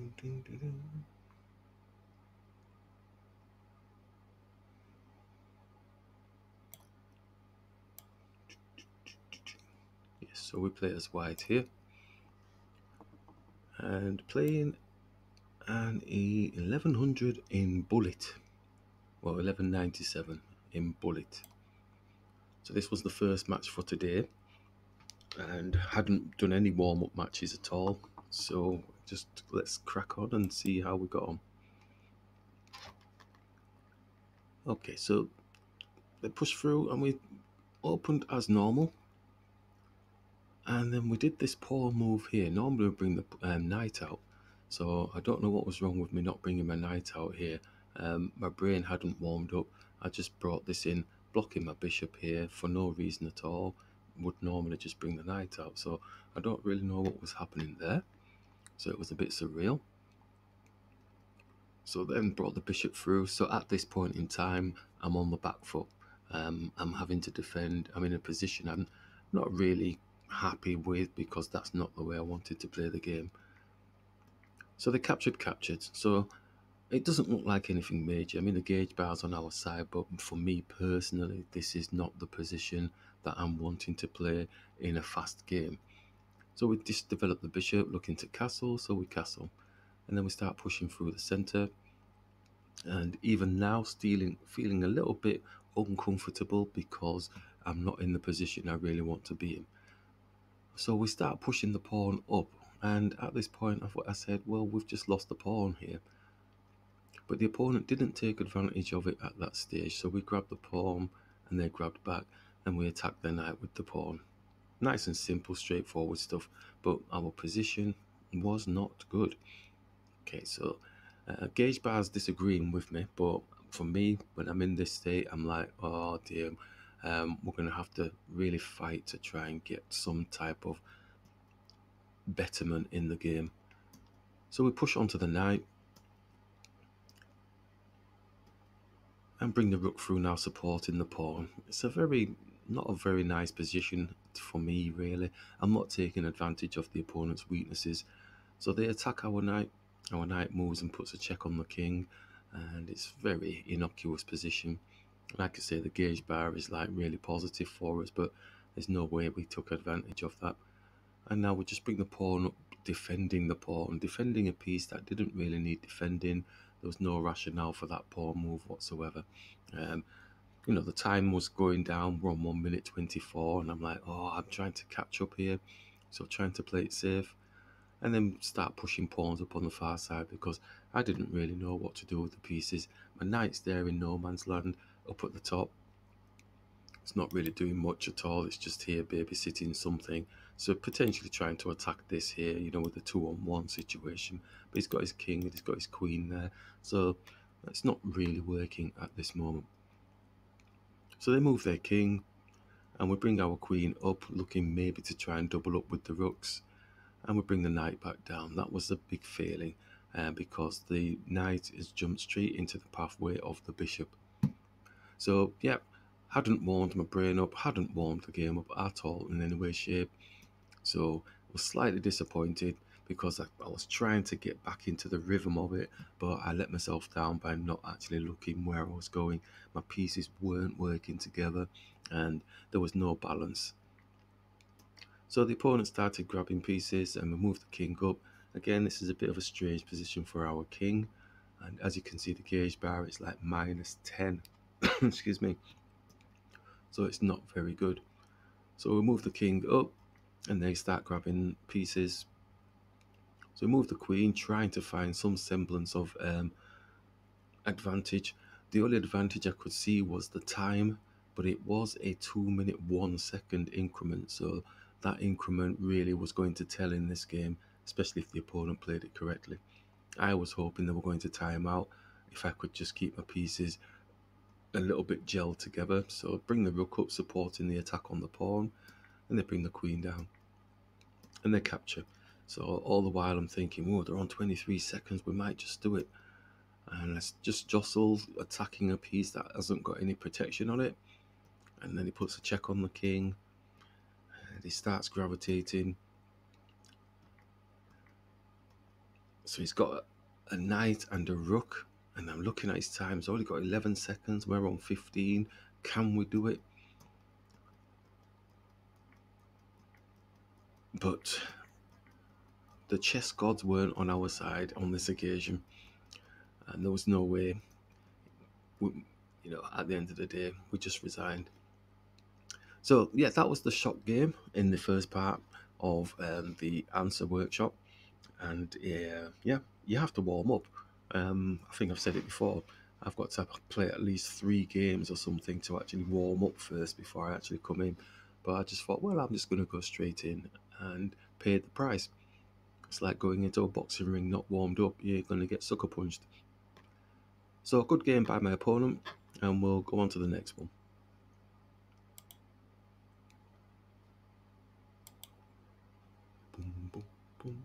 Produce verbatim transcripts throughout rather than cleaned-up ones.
Yes, so we play as white here, and playing an eleven hundred in bullet, well eleven ninety-seven in bullet. So this was the first match for today, and hadn't done any warm-up matches at all, so just let's crack on and see how we got on. Okay, so they pushed through and we opened as normal, and then we did this poor move here. Normally we bring the um, knight out, so I don't know what was wrong with me not bringing my knight out here. Um, my brain hadn't warmed up. I just brought this in, blocking my bishop here for no reason at all. Would normally just bring the knight out, so I don't really know what was happening there, so it was a bit surreal. So then brought the bishop through, so at this point in time I'm on the back foot. um, I'm having to defend. I'm in a position I'm not really happy with, because that's not the way I wanted to play the game. So they captured captured, so it doesn't look like anything major. I mean, the gauge bar's on our side, but for me personally, this is not the position that I'm wanting to play in a fast game. So we just develop the bishop, looking to castle, so we castle. And then we start pushing through the centre. And even now, stealing, feeling a little bit uncomfortable because I'm not in the position I really want to be in. So we start pushing the pawn up. And at this point, I said, well, we've just lost the pawn here. But the opponent didn't take advantage of it at that stage, so we grabbed the pawn and they grabbed back, and we attacked the knight with the pawn. Nice and simple, straightforward stuff, but our position was not good. Okay, so uh, gauge bar's disagreeing with me, but for me, when I'm in this state, I'm like, oh dear, um, we're going to have to really fight to try and get some type of betterment in the game. So we push onto the knight and bring the rook through now, supporting the pawn. It's a very, not a very nice position for me really. I'm not taking advantage of the opponent's weaknesses. So they attack our knight. Our knight moves and puts a check on the king, and it's very innocuous position. Like I say, the gauge bar is like really positive for us, but there's no way we took advantage of that. And now we just bring the pawn up, defending the pawn, defending a piece that didn't really need defending. There was no rationale for that pawn move whatsoever. Um, you know, the time was going down. We're on one minute twenty-four, and I'm like, oh, I'm trying to catch up here. So trying to play it safe. And then start pushing pawns up on the far side, because I didn't really know what to do with the pieces. My knight's there in no man's land, up at the top. It's not really doing much at all. It's just here babysitting something. So potentially trying to attack this here, you know, with the two-on-one situation. But he's got his king and he's got his queen there. So it's not really working at this moment. So they move their king, and we bring our queen up, looking maybe to try and double up with the rooks. And we bring the knight back down. That was a big failing, uh, because the knight has jumped straight into the pathway of the bishop. So, yeah, hadn't warmed my brain up, hadn't warmed the game up at all in any way, shape. So I was slightly disappointed, because I, I was trying to get back into the rhythm of it, but I let myself down by not actually looking where I was going. My pieces weren't working together and there was no balance. So the opponent started grabbing pieces and we moved the king up. Again, this is a bit of a strange position for our king. And as you can see, the gauge bar is like minus ten. Excuse me. So it's not very good. So we move the king up, and they start grabbing pieces. So we move the queen, trying to find some semblance of um, advantage. The only advantage I could see was the time, but it was a two minute one second increment, so that increment really was going to tell in this game, especially if the opponent played it correctly. I was hoping they were going to time out if I could just keep my pieces a little bit gelled together. So bring the rook up, supporting the attack on the pawn, and they bring the queen down and they capture. So all the while I'm thinking, oh, they're on twenty-three seconds, we might just do it. And I just jostle, attacking a piece that hasn't got any protection on it. And then he puts a check on the king and he starts gravitating. So he's got a knight and a rook, and I'm looking at his time. He's only got eleven seconds. We're on fifteen. Can we do it? But the chess gods weren't on our side on this occasion, and there was no way. We, you know, at the end of the day, we just resigned. So yeah, that was the shot game in the first part of um, the answer workshop. And uh, yeah, you have to warm up. Um, I think I've said it before. I've got to play at least three games or something to actually warm up first before I actually come in. But I just thought, well, I'm just going to go straight in and pay the price. It's like going into a boxing ring not warmed up. You're going to get sucker punched. So a good game by my opponent, and we'll go on to the next one. Boom, boom, boom.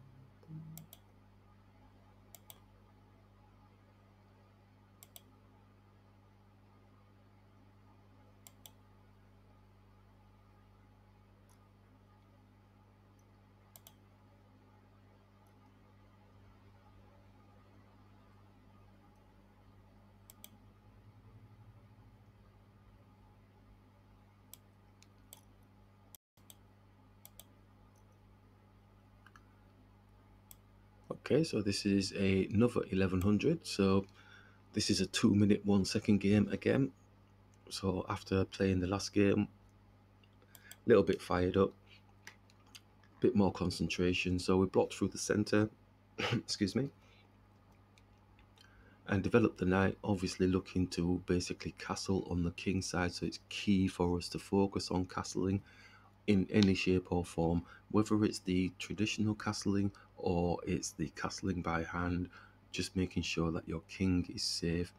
Okay, so this is a, another eleven hundred, so this is a two minute one second game again. So after playing the last game, a little bit fired up, a bit more concentration. So we blocked through the centre, excuse me, and developed the knight, obviously looking to basically castle on the king side. So it's key for us to focus on castling in any shape or form, whether it's the traditional castling or it's the castling by hand, just making sure that your king is safe.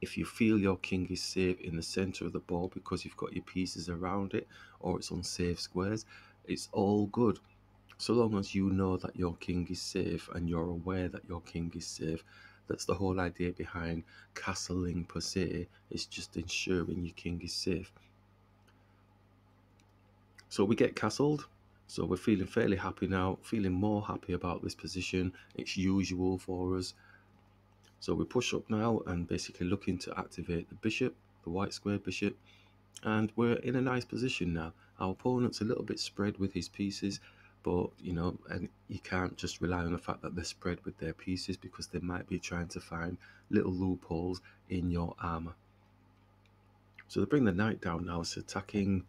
If you feel your king is safe in the center of the board because you've got your pieces around it, or it's on safe squares, it's all good, so long as you know that your king is safe and you're aware that your king is safe. That's the whole idea behind castling per se. It's just ensuring your king is safe. So we get castled, so we're feeling fairly happy now, feeling more happy about this position. It's usual for us. So we push up now and basically looking to activate the bishop, the white square bishop, and we're in a nice position now. Our opponent's a little bit spread with his pieces, but you know, and you can't just rely on the fact that they're spread with their pieces, because they might be trying to find little loopholes in your armor. So they bring the knight down now. It's attacking.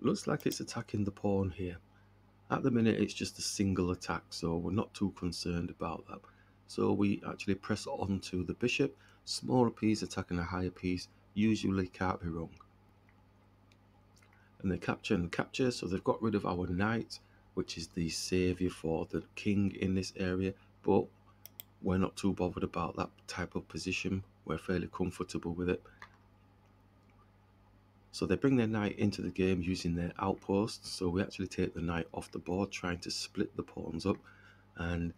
Looks like it's attacking the pawn here. At the minute, it's just a single attack, so we're not too concerned about that. So we actually press on to the bishop. Smaller piece attacking a higher piece usually can't be wrong. And they capture and capture, so they've got rid of our knight, which is the saviour for the king in this area. But we're not too bothered about that type of position. We're fairly comfortable with it. So they bring their knight into the game using their outposts. So we actually take the knight off the board, trying to split the pawns up. And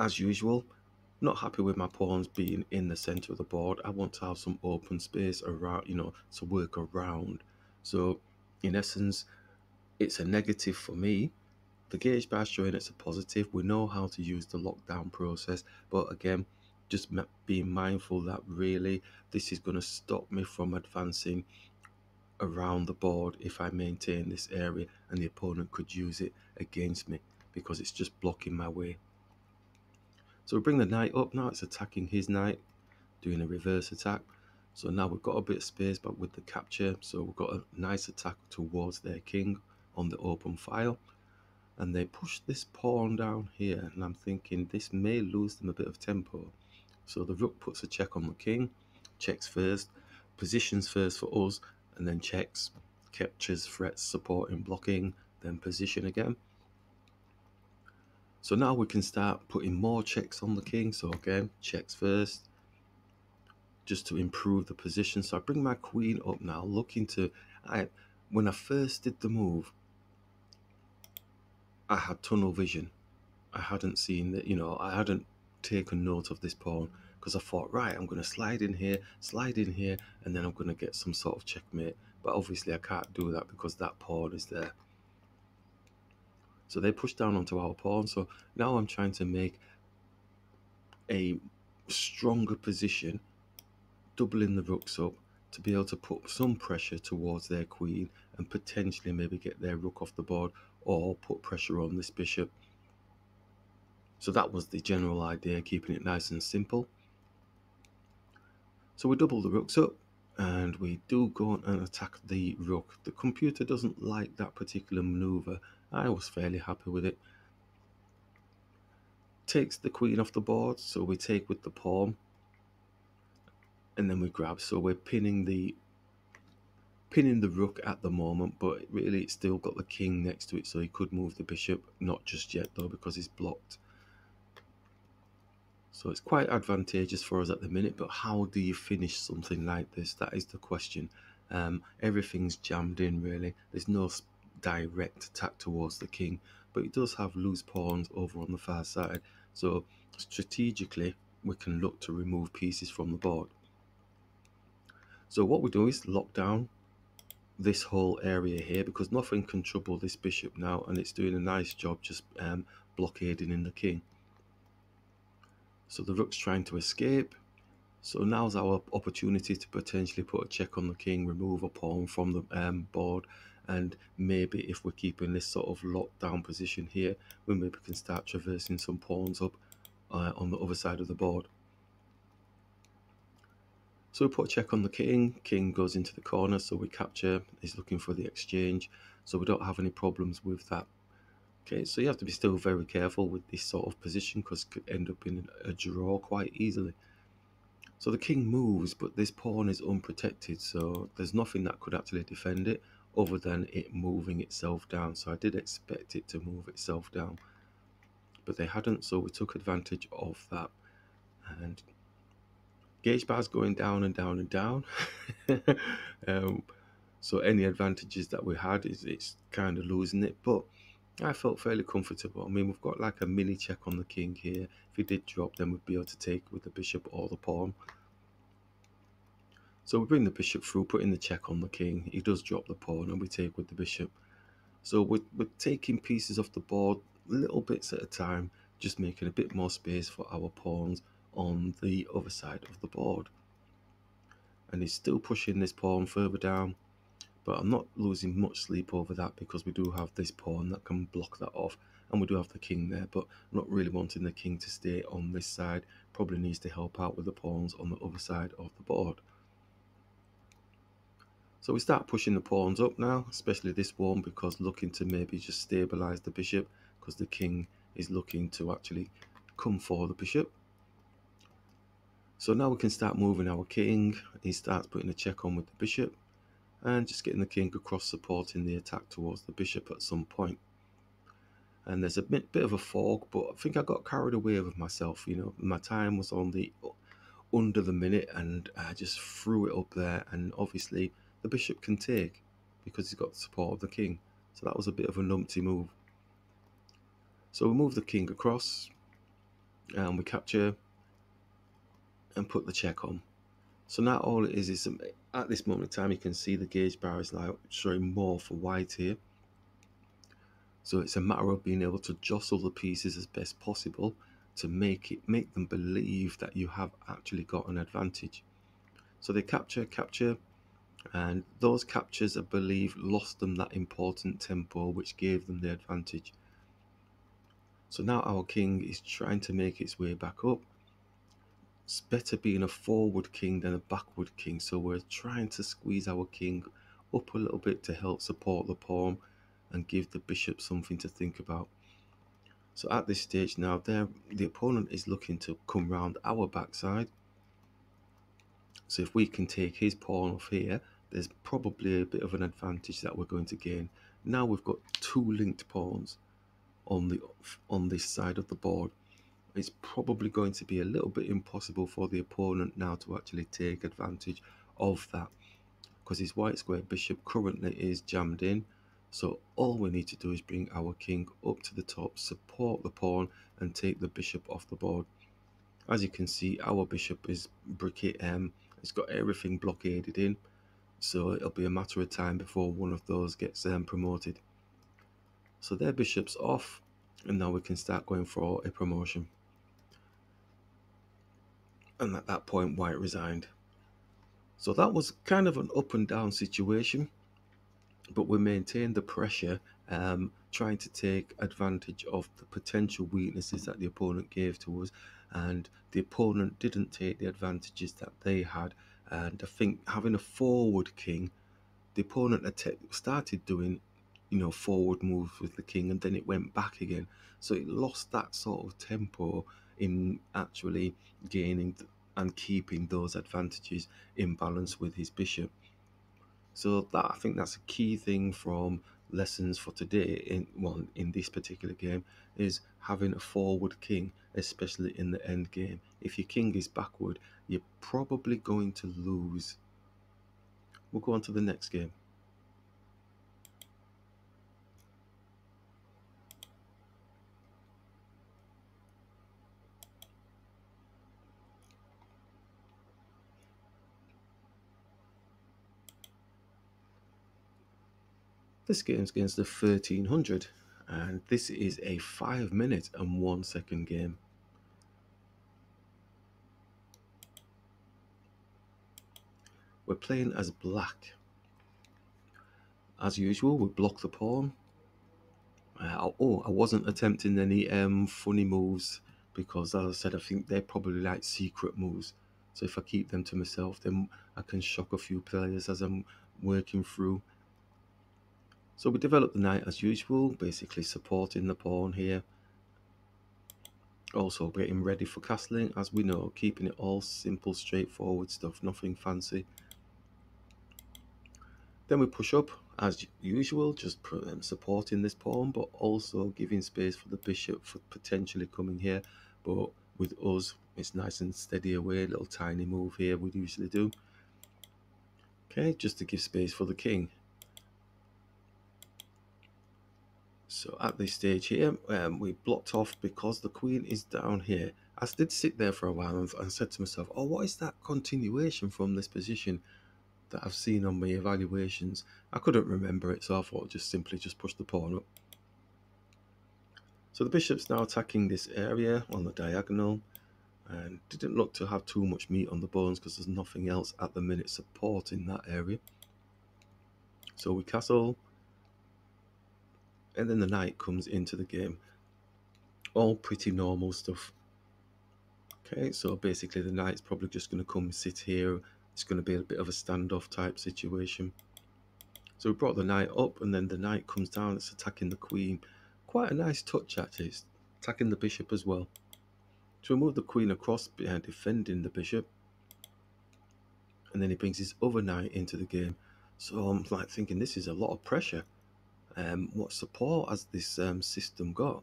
as usual, not happy with my pawns being in the center of the board. I want to have some open space around, you know, to work around. So in essence, it's a negative for me. The gauge by showing it's a positive. We know how to use the lockdown process, but again, just being mindful that really this is going to stop me from advancing around the board if I maintain this area, and the opponent could use it against me because it's just blocking my way. So we bring the knight up now. It's attacking his knight, doing a reverse attack. So now we've got a bit of space, but with the capture, so we've got a nice attack towards their king on the open file. And they push this pawn down here, and I'm thinking this may lose them a bit of tempo. So the rook puts a check on the king, checks first, positions first for us, and then checks, captures, threats, supporting, blocking, then position again. So now we can start putting more checks on the king. So again, checks first, just to improve the position. So I bring my queen up now, looking to, I, when I first did the move, I had tunnel vision. I hadn't seen that, you know, I hadn't taken note of this pawn, because I thought, right, I'm going to slide in here, slide in here, and then I'm going to get some sort of checkmate. But obviously I can't do that because that pawn is there. So they push down onto our pawn. So now I'm trying to make a stronger position, doubling the rooks up, to be able to put some pressure towards their queen and potentially maybe get their rook off the board or put pressure on this bishop. So that was the general idea, keeping it nice and simple. So we double the rooks up and we do go on and attack the rook. The computer doesn't like that particular maneuver. I was fairly happy with it. Takes the queen off the board, so we take with the pawn. And then we grab, so we're pinning the pinning the rook at the moment, but really it's still got the king next to it, so he could move the bishop. Not just yet though, because he's blocked. So it's quite advantageous for us at the minute, but how do you finish something like this? That is the question. Um, everything's jammed in really. There's no direct attack towards the king, but it does have loose pawns over on the far side. So strategically, we can look to remove pieces from the board. So what we do is lock down this whole area here, because nothing can trouble this bishop now, and it's doing a nice job just um, blockading in the king. So the rook's trying to escape. So now's our opportunity to potentially put a check on the king, remove a pawn from the um, board, and maybe if we're keeping this sort of locked down position here, we maybe can start traversing some pawns up uh, on the other side of the board. So we put a check on the king, king goes into the corner, so we capture, he's looking for the exchange, so we don't have any problems with that. Okay, so you have to be still very careful with this sort of position, because it could end up in a draw quite easily. So the king moves, but this pawn is unprotected, so there's nothing that could actually defend it, other than it moving itself down. So I did expect it to move itself down, but they hadn't, so we took advantage of that. And gauge bar's going down and down and down. um, so any advantages that we had, is it's kind of losing it. But I felt fairly comfortable. I mean, we've got like a mini check on the king here. If he did drop, then we'd be able to take with the bishop or the pawn. So we bring the bishop through, putting the check on the king. He does drop the pawn and we take with the bishop. So we're, we're taking pieces off the board, little bits at a time, just making a bit more space for our pawns on the other side of the board. And he's still pushing this pawn further down, but I'm not losing much sleep over that, because we do have this pawn that can block that off, and we do have the king there, but I'm not really wanting the king to stay on this side. Probably needs to help out with the pawns on the other side of the board. So we start pushing the pawns up now, especially this one, because looking to maybe just stabilize the bishop, because the king is looking to actually come for the bishop. So now we can start moving our king. He starts putting a check on with the bishop and just getting the king across, supporting the attack towards the bishop at some point. And there's a bit, bit of a fork, but I think I got carried away with myself. You know, my time was on the under the minute and I just threw it up there. And obviously the bishop can take because he's got the support of the king. So that was a bit of a numpty move. So we move the king across and we capture and put the check on. So now all it is is at this moment in time, you can see the gauge bar is now showing more for white here. So it's a matter of being able to jostle the pieces as best possible to make it make them believe that you have actually got an advantage. So they capture, capture, and those captures, I believe, lost them that important tempo which gave them the advantage. So now our king is trying to make its way back up. It's better being a forward king than a backward king, so we're trying to squeeze our king up a little bit to help support the pawn and give the bishop something to think about. So at this stage now, there the opponent is looking to come round our backside. So if we can take his pawn off here, there's probably a bit of an advantage that we're going to gain. Now we've got two linked pawns on the on this side of the board. It's probably going to be a little bit impossible for the opponent now to actually take advantage of that, because his white square bishop currently is jammed in. So all we need to do is bring our king up to the top, support the pawn and take the bishop off the board. As you can see, our bishop is bricky M. It's got everything blockaded in, so it'll be a matter of time before one of those gets um, promoted. So their bishop's off, and now we can start going for a promotion. And at that point, White resigned. So that was kind of an up and down situation, but we maintained the pressure, um, trying to take advantage of the potential weaknesses that the opponent gave to us, and the opponent didn't take the advantages that they had. And I think having a forward king, the opponent started doing, you know, forward moves with the king, and then it went back again. So it lost that sort of tempo in actually gaining and keeping those advantages in balance with his bishop. So that, I think that's a key thing from lessons for today in well, in this particular game, is having a forward king, especially in the end game. If your king is backward, you're probably going to lose. We'll go on to the next game. This game's against the thirteen hundred, and this is a five minute and one second game. We're playing as black. As usual, we block the pawn. Uh, oh, I wasn't attempting any um, funny moves, because as I said, I think they're probably like secret moves. So if I keep them to myself, then I can shock a few players as I'm working through. So we develop the knight as usual, basically supporting the pawn here. Also getting ready for castling, as we know, keeping it all simple, straightforward stuff, nothing fancy. Then we push up as usual, just supporting this pawn, but also giving space for the bishop for potentially coming here. But with us, it's nice and steady away, little tiny move here we usually do. Okay, just to give space for the king. So at this stage here, um, we blocked off because the queen is down here. I did sit there for a while and, and said to myself, oh, what is that continuation from this position that I've seen on my evaluations? I couldn't remember it, so I thought just simply just push the pawn up. So the bishop's now attacking this area on the diagonal, and didn't look to have too much meat on the bones because there's nothing else at the minute supporting that area. So we castle. And then the knight comes into the game. All pretty normal stuff. Okay, so basically the knight's probably just going to come sit here. It's going to be a bit of a standoff type situation. So we brought the knight up, and then the knight comes down. It's attacking the queen. Quite a nice touch, actually. It's attacking the bishop as well. So we move the queen across, defending the bishop. And then he brings his other knight into the game. So I'm like thinking, this is a lot of pressure. Um, what support has this um, system got?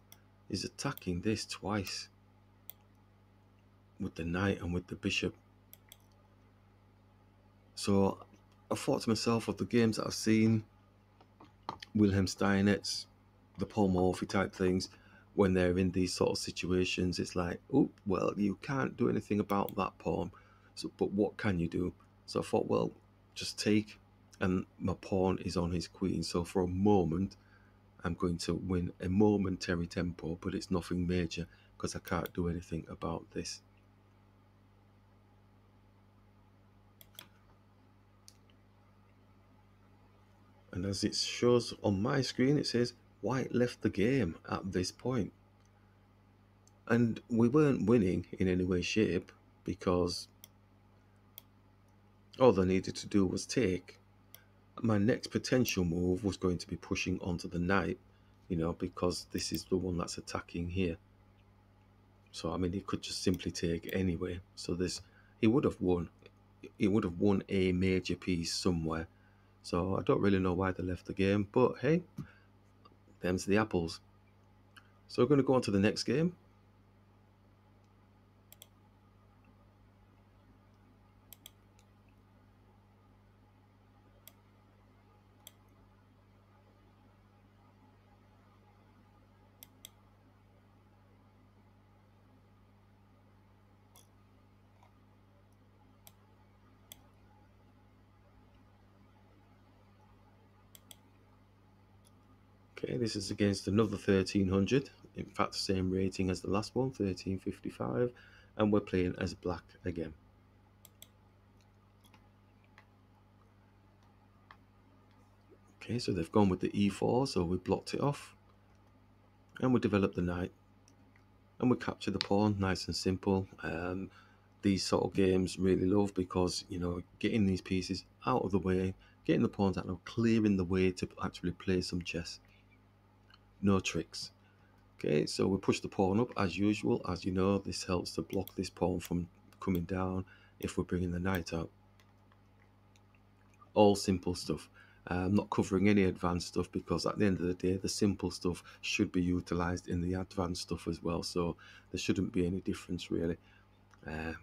Is attacking this twice with the knight and with the bishop. So I thought to myself, of the games that I've seen, Wilhelm Steinitz, the Paul Morphy type things, when they're in these sort of situations, it's like, oh, well, you can't do anything about that pawn, so, but what can you do? So I thought, well, just take. And my pawn is on his queen, so for a moment I'm going to win a momentary tempo, but it's nothing major because I can't do anything about this. And as it shows on my screen, it says White left the game at this point. And we weren't winning in any way, shape, because all they needed to do was take. My next potential move was going to be pushing onto the knight, you know, because this is the one that's attacking here. So, I mean, he could just simply take anyway. So this, he would have won. He would have won a major piece somewhere. So I don't really know why they left the game, but hey, them's the apples. So we're going to go on to the next game. Okay, this is against another thirteen hundred, in fact same rating as the last one, thirteen fifty-five, and we're playing as black again. Okay, so they've gone with the e four, so we blocked it off, and we developed the knight, and we capture the pawn, nice and simple. Um, these sort of games really love, because, you know, getting these pieces out of the way, getting the pawns out and clearing the way to actually play some chess. No tricks. Okay, so we push the pawn up as usual. As you know, this helps to block this pawn from coming down if we're bringing the knight out. All simple stuff. I'm not covering any advanced stuff, because at the end of the day, the simple stuff should be utilised in the advanced stuff as well, so there shouldn't be any difference really. Uh,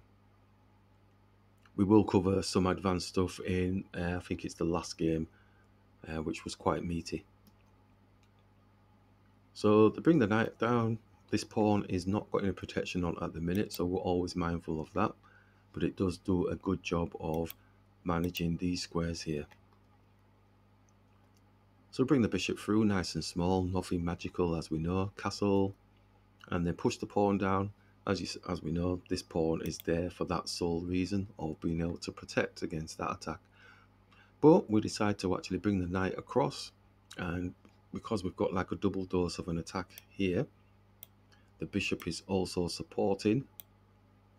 we will cover some advanced stuff in, uh, I think it's the last game, uh, which was quite meaty. So they bring the knight down. This pawn is not got any protection on at the minute, so we're always mindful of that, but it does do a good job of managing these squares here. So bring the bishop through, nice and small, nothing magical as we know, castle, and then push the pawn down. As, you, as we know, this pawn is there for that sole reason of being able to protect against that attack. But we decide to actually bring the knight across, and because we've got like a double dose of an attack here, the bishop is also supporting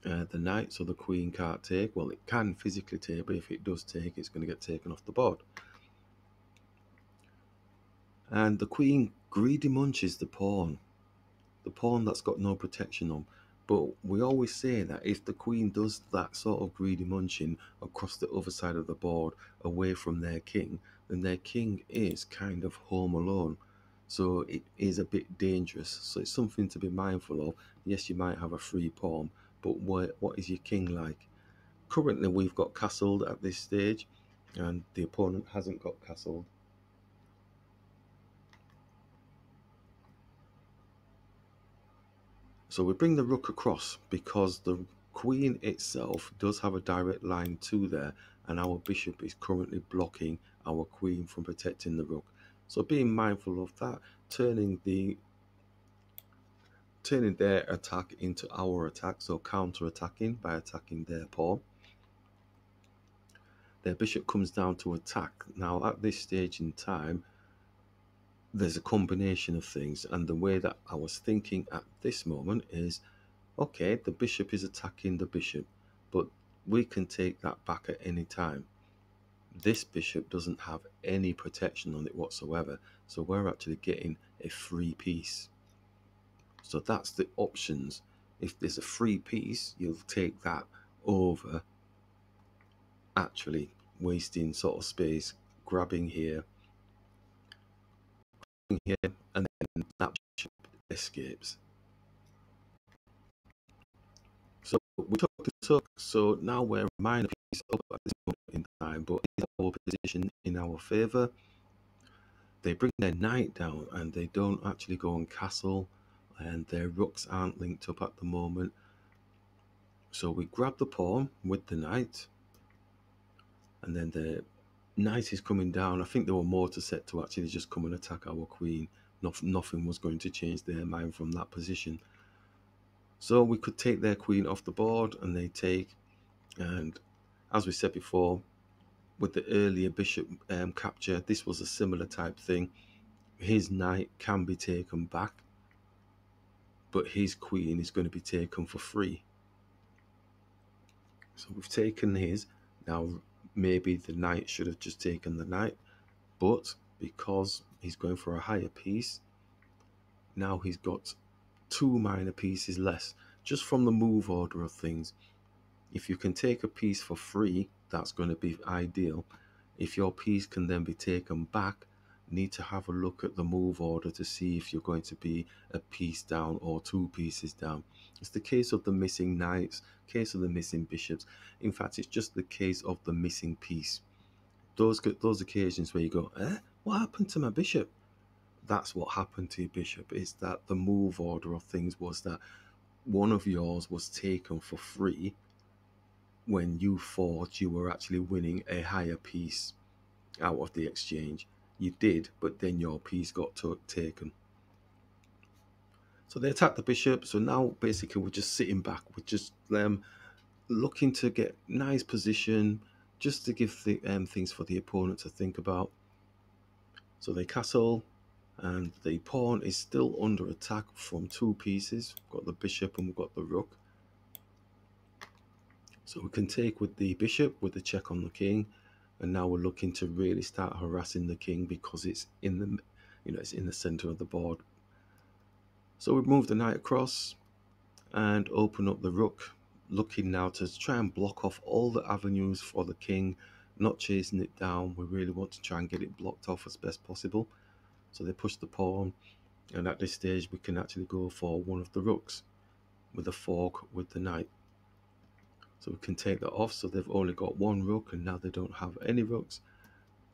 uh, the knight, so the queen can't take. Well, it can physically take, but if it does take, it's going to get taken off the board. And the queen greedy munches the pawn, the pawn that's got no protection on. But we always say that if the queen does that sort of greedy munching across the other side of the board, away from their king, then their king is kind of home alone. So it is a bit dangerous. So it's something to be mindful of. Yes, you might have a free pawn, but what, what is your king like? Currently, we've got castled at this stage, and the opponent hasn't got castled. So we bring the rook across, because the queen itself does have a direct line to there, and our bishop is currently blocking our queen from protecting the rook. So being mindful of that, turning the turning their attack into our attack, so counter-attacking by attacking their pawn. Their bishop comes down to attack. Now at this stage in time, there's a combination of things, and the way that I was thinking at this moment is, okay, the bishop is attacking the bishop, but we can take that back at any time. This bishop doesn't have any protection on it whatsoever, so we're actually getting a free piece. So that's the options. If there's a free piece, you'll take that over actually wasting sort of space, grabbing here here, and then that bishop escapes. So we took the took, so now we're a minor piece up at this moment in time, but is our position in our favour? They bring their knight down, and they don't actually go and castle, and their rooks aren't linked up at the moment. So we grab the pawn with the knight, and then the knight is coming down. I think there were more to set to actually just come and attack our queen. Not, nothing was going to change their mind from that position. So we could take their queen off the board, and they take. And as we said before, with the earlier bishop um, capture, this was a similar type thing. His knight can be taken back, but his queen is going to be taken for free. So we've taken his. Now, maybe the knight should have just taken the knight, but because he's going for a higher piece, now he's got two minor pieces less. Just from the move order of things, if you can take a piece for free, that's going to be ideal. If your piece can then be taken back, you need to have a look at the move order to see if you're going to be a piece down or two pieces down. It's the case of the missing knights, case of the missing bishops. In fact, it's just the case of the missing piece. Those, those occasions where you go, eh, what happened to my bishop? That's what happened to your bishop, is that the move order of things was that one of yours was taken for free when you thought you were actually winning a higher piece out of the exchange. You did, but then your piece got to taken. So they attacked the bishop. So now basically we're just sitting back. We're just um, looking to get nice position, just to give the um, things for the opponent to think about. So they castle, and the pawn is still under attack from two pieces. We've got the bishop and we've got the rook. So we can take with the bishop with the check on the king, and now we're looking to really start harassing the king because it's in the, you know, it's in the center of the board. So we move the knight across and open up the rook, looking now to try and block off all the avenues for the king, not chasing it down. We really want to try and get it blocked off as best possible. So they push the pawn, and at this stage we can actually go for one of the rooks with a fork with the knight. So we can take that off. So they've only got one rook, and now they don't have any rooks.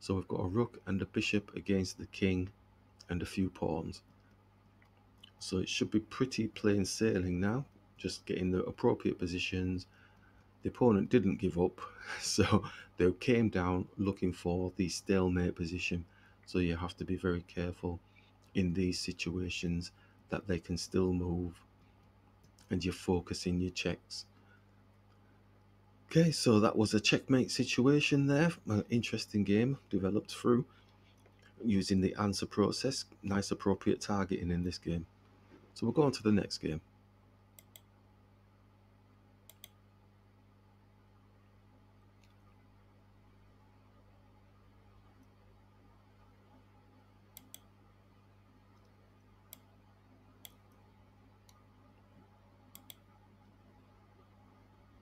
So we've got a rook and a bishop against the king and a few pawns. So it should be pretty plain sailing now, just getting the appropriate positions. The opponent didn't give up, so they came down looking for the stalemate position. So you have to be very careful in these situations that they can still move and you're focusing your checks. Okay, so that was a checkmate situation there. An interesting game developed through using the answer process. Nice appropriate targeting in this game. So we'll go on to the next game.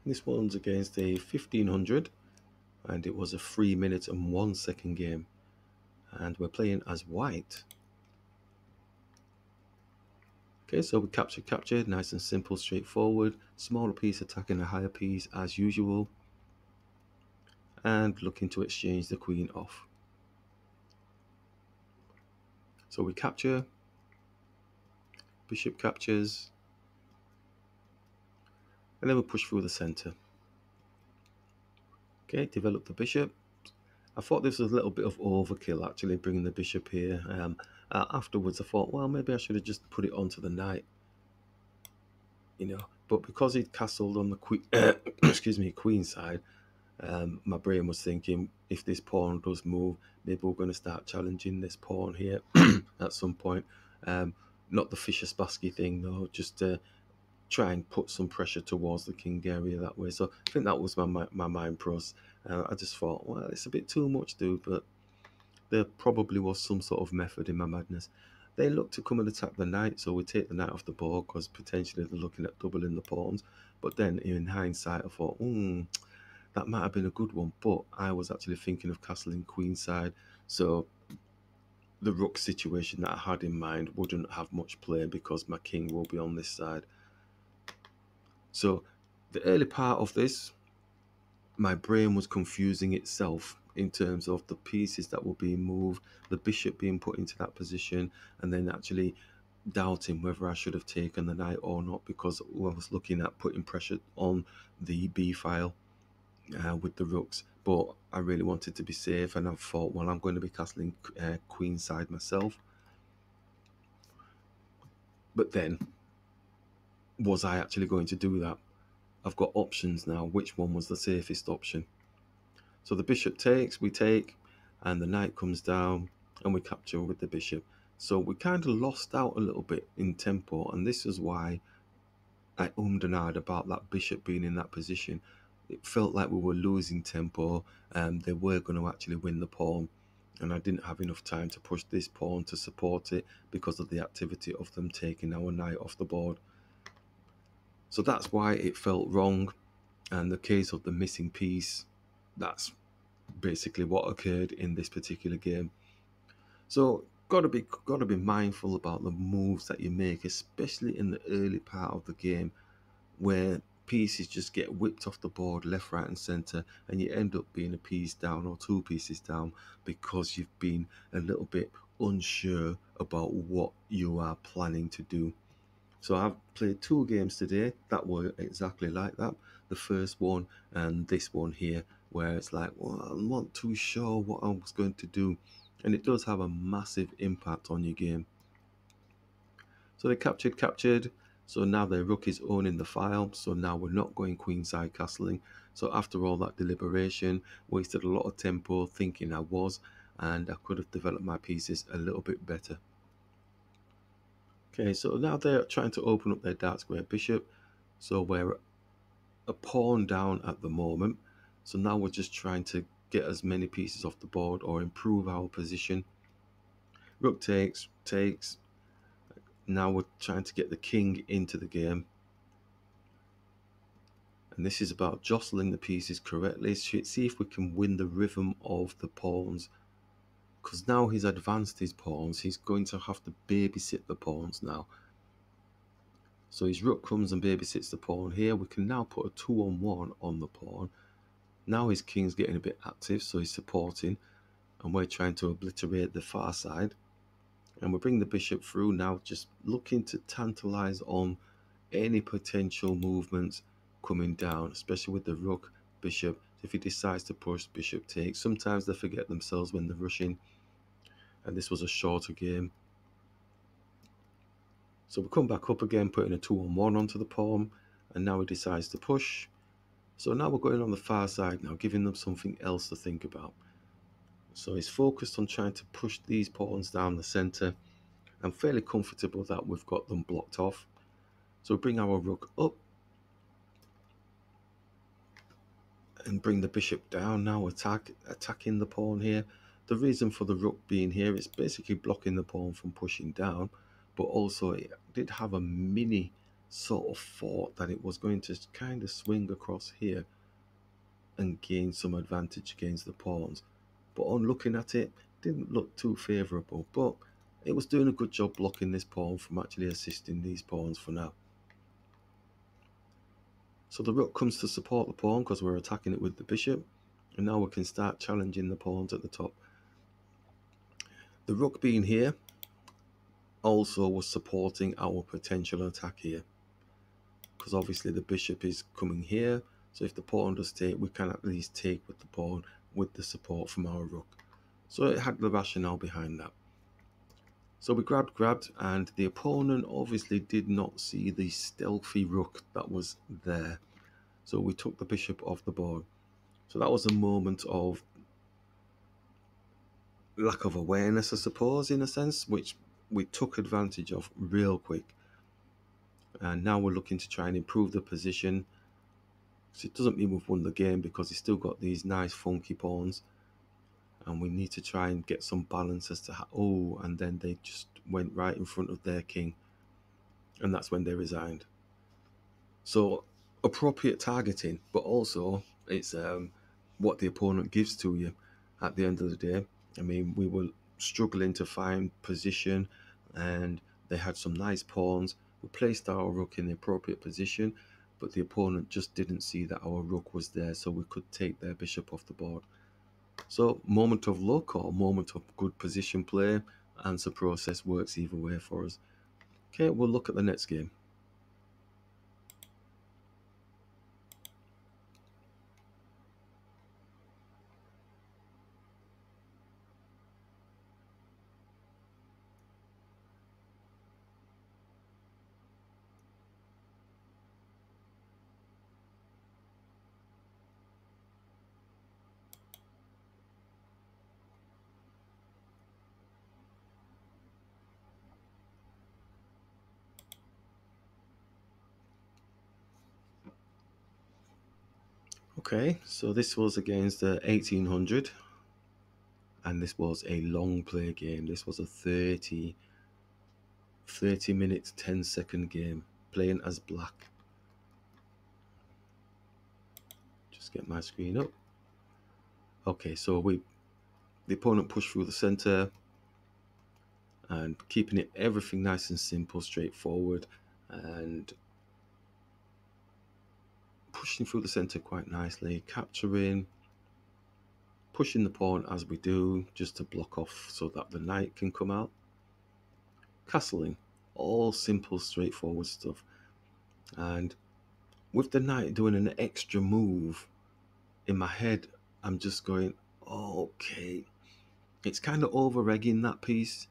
This one's against a fifteen hundred, and it was a three minute and one second game, and we're playing as white. Okay, so we capture capture, nice and simple, straightforward. Smaller piece attacking a higher piece as usual, and looking to exchange the queen off. So we capture, bishop captures, and then we push through the center. Okay, develop the bishop. I thought this was a little bit of overkill, actually, bringing the bishop here. Um, uh, afterwards, I thought, well, maybe I should have just put it onto the knight, you know. But because he'd castled on the queen, excuse me, queen side, um, my brain was thinking, if this pawn does move, maybe we're going to start challenging this pawn here at some point. Um, not the Fischer-Spassky thing, though. Just Uh, try and put some pressure towards the king area that way. So I think that was my my, my mind process. Uh, I just thought, well, it's a bit too much, dude, but there probably was some sort of method in my madness. They look to come and attack the knight, so we take the knight off the board because potentially they're looking at doubling the pawns. But then in hindsight, I thought, hmm, that might have been a good one, but I was actually thinking of castling queenside, so the rook situation that I had in mind wouldn't have much play because my king will be on this side. So the early part of this, my brain was confusing itself in terms of the pieces that were being moved, the bishop being put into that position, and then actually doubting whether I should have taken the knight or not because I was looking at putting pressure on the B file uh, with the rooks. But I really wanted to be safe, and I thought, well, I'm going to be castling uh, queenside myself. But then, was I actually going to do that? I've got options now. Which one was the safest option? So the bishop takes, we take, and the knight comes down, and we capture with the bishop. So we kind of lost out a little bit in tempo, and this is why I ummed and ahed about that bishop being in that position. It felt like we were losing tempo, and they were going to actually win the pawn, and I didn't have enough time to push this pawn to support it because of the activity of them taking our knight off the board. So that's why it felt wrong, and the case of the missing piece, that's basically what occurred in this particular game. So gotta be gotta be mindful about the moves that you make, especially in the early part of the game, where pieces just get whipped off the board left, right and centre, and you end up being a piece down or two pieces down because you've been a little bit unsure about what you are planning to do. So I've played two games today that were exactly like that. The first one and this one here, where it's like, well, I'm not too sure what I was going to do. and it does have a massive impact on your game. So they captured, captured. So now their rook is owning the file. So now we're not going queenside castling. So after all that deliberation, wasted a lot of tempo thinking I was, and I could have developed my pieces a little bit better. Okay, so now they're trying to open up their dark square bishop. So we're a pawn down at the moment. So now we're just trying to get as many pieces off the board or improve our position. Rook takes, takes. Now we're trying to get the king into the game. And this is about jostling the pieces correctly. See if we can win the rhythm of the pawns. Because now he's advanced his pawns. He's going to have to babysit the pawns now. So his rook comes and babysits the pawn here. We can now put a two on one on the pawn. Now his king's getting a bit active, so he's supporting. And we're trying to obliterate the far side. And we bring the bishop through now, just looking to tantalise on any potential movements coming down, especially with the rook, bishop. If he decides to push, bishop takes. Sometimes they forget themselves when they're rushing. And this was a shorter game. So we come back up again, putting a two on one onto the pawn. And now he decides to push. So now we're going on the far side now, giving them something else to think about. So he's focused on trying to push these pawns down the centre. I'm fairly comfortable that we've got them blocked off. So bring our rook up. And bring the bishop down now, attack, attacking the pawn here. The reason for the rook being here is basically blocking the pawn from pushing down. But also it did have a mini sort of thought that it was going to kind of swing across here and gain some advantage against the pawns. But on looking at it, didn't look too favourable. But it was doing a good job blocking this pawn from actually assisting these pawns for now. So the rook comes to support the pawn because we're attacking it with the bishop. And now we can start challenging the pawns at the top. The rook being here also was supporting our potential attack here. Because obviously the bishop is coming here. So if the pawn does take, we can at least take with the pawn with the support from our rook. So it had the rationale behind that. So we grabbed, grabbed, and the opponent obviously did not see the stealthy rook that was there. So we took the bishop off the board. So that was a moment of lack of awareness, I suppose, in a sense, which we took advantage of real quick. And now we're looking to try and improve the position. So it doesn't mean we've won the game because he's still got these nice funky pawns. And we need to try and get some balance as to how... Oh, and then they just went right in front of their king. And that's when they resigned. So, appropriate targeting. But also, it's um, what the opponent gives to you at the end of the day. I mean, we were struggling to find position. And they had some nice pawns. We placed our rook in the appropriate position. But the opponent just didn't see that our rook was there. So, we could take their bishop off the board. So, moment of luck or moment of good position play, answer process works either way for us. Okay, we'll look at the next game. Okay, so this was against the eighteen hundred, and this was a long play game. This was a thirty minute ten second game, playing as black. Just get my screen up. Okay, so we the opponent pushed through the center and keeping it everything nice and simple, straightforward, and pushing through the centre quite nicely, capturing, pushing the pawn as we do, just to block off so that the knight can come out. Castling, all simple, straightforward stuff. And with the knight doing an extra move, in my head, I'm just going, okay, it's kind of over-regging that piece